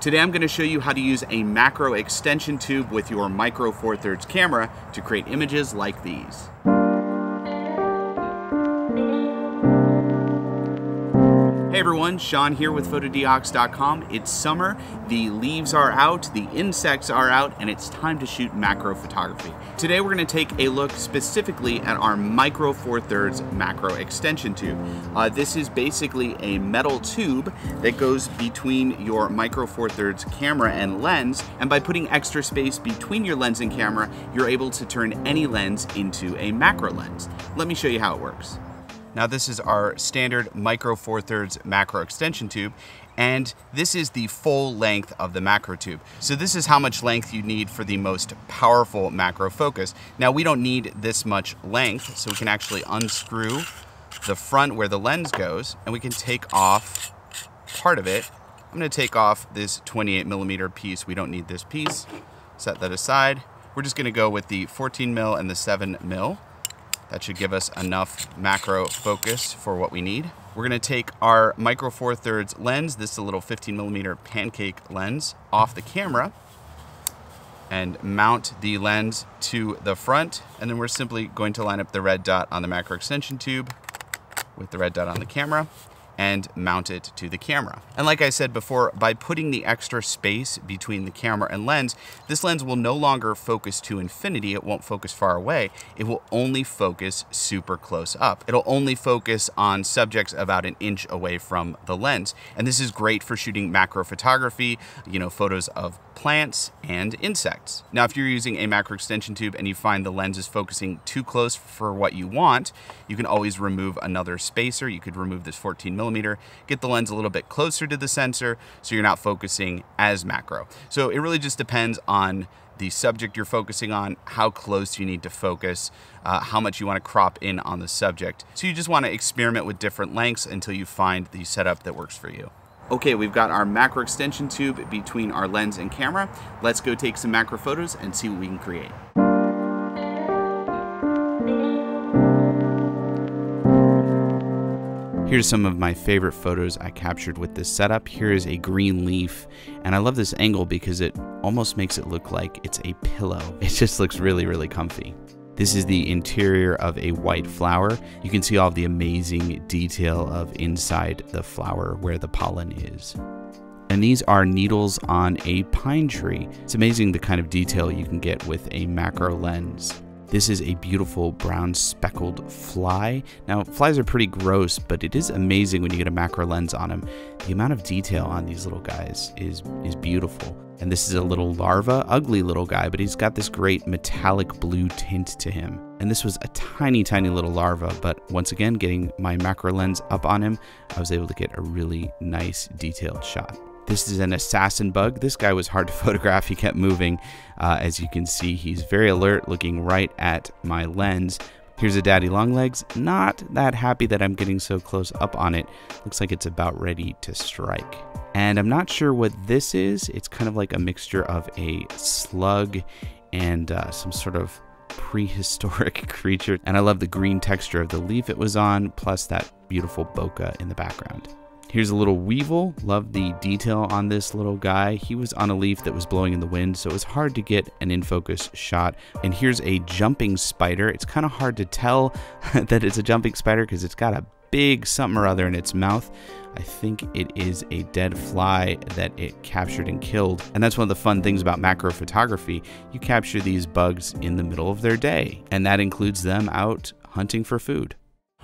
Today I'm going to show you how to use a macro extension tube with your Micro Four Thirds camera to create images like these. Hey everyone, Sean here with Fotodiox.com. It's summer, the leaves are out, the insects are out, and it's time to shoot macro photography. Today we're going to take a look specifically at our Micro Four Thirds macro extension tube. This is basically a metal tube that goes between your Micro Four Thirds camera and lens, and by putting extra space between your lens and camera, you're able to turn any lens into a macro lens. Let me show you how it works. Now this is our standard Micro Four Thirds macro extension tube, and this is the full length of the macro tube. So this is how much length you need for the most powerful macro focus. Now we don't need this much length, so we can actually unscrew the front where the lens goes, and we can take off part of it. I'm going to take off this 28mm piece. We don't need this piece. Set that aside. We're just going to go with the 14mm and the 7mm. That should give us enough macro focus for what we need. We're gonna take our Micro Four Thirds lens, this is a little 15mm pancake lens, off the camera and mount the lens to the front. And then we're simply going to line up the red dot on the macro extension tube with the red dot on the camera and mount it to the camera. And like I said before, by putting the extra space between the camera and lens, this lens will no longer focus to infinity. It won't focus far away. It will only focus super close up. It'll only focus on subjects about an inch away from the lens. And this is great for shooting macro photography, you know, photos of plants and insects. Now, if you're using a macro extension tube and you find the lens is focusing too close for what you want, you can always remove another spacer. You could remove this 14mm. Get the lens a little bit closer to the sensor so you're not focusing as macro. So it really just depends on the subject you're focusing on, how close you need to focus, how much you want to crop in on the subject. So you just want to experiment with different lengths until you find the setup that works for you. Okay, we've got our macro extension tube between our lens and camera. Let's go take some macro photos and see what we can create. Here's some of my favorite photos I captured with this setup. Here is a green leaf, and I love this angle because it almost makes it look like it's a pillow. It just looks really, really comfy. This is the interior of a white flower. You can see all of the amazing detail of inside the flower where the pollen is. And these are needles on a pine tree. It's amazing the kind of detail you can get with a macro lens. This is a beautiful brown speckled fly. Now, flies are pretty gross, but it is amazing when you get a macro lens on them. The amount of detail on these little guys is beautiful. And this is a little larva, ugly little guy, but he's got this great metallic blue tint to him. And this was a tiny, tiny little larva, but once again, getting my macro lens up on him, I was able to get a really nice detailed shot. This is an assassin bug. This guy was hard to photograph. He kept moving. As you can see, he's very alert, looking right at my lens. Here's a daddy long legs. Not that happy that I'm getting so close up on it. Looks like it's about ready to strike. And I'm not sure what this is. It's kind of like a mixture of a slug and some sort of prehistoric creature. And I love the green texture of the leaf it was on, plus that beautiful bokeh in the background. Here's a little weevil. Love the detail on this little guy. He was on a leaf that was blowing in the wind, so it was hard to get an in-focus shot. And here's a jumping spider. It's kind of hard to tell that it's a jumping spider because it's got a big something or other in its mouth. I think it is a dead fly that it captured and killed. And that's one of the fun things about macro photography. You capture these bugs in the middle of their day, and that includes them out hunting for food.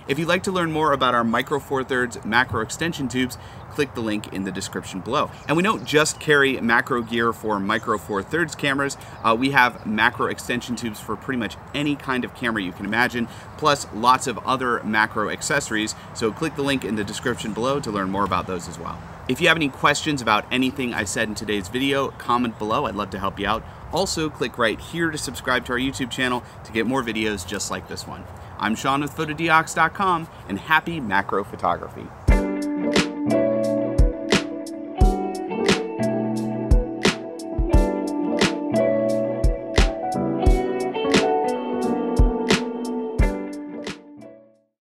If you'd like to learn more about our Micro Four Thirds macro extension tubes, click the link in the description below. And we don't just carry macro gear for Micro Four Thirds cameras. We have macro extension tubes for pretty much any kind of camera you can imagine, plus lots of other macro accessories. So click the link in the description below to learn more about those as well. If you have any questions about anything I said in today's video, comment below. I'd love to help you out. Also, click right here to subscribe to our YouTube channel to get more videos just like this one. I'm Sean with Fotodiox.com, and happy macro photography.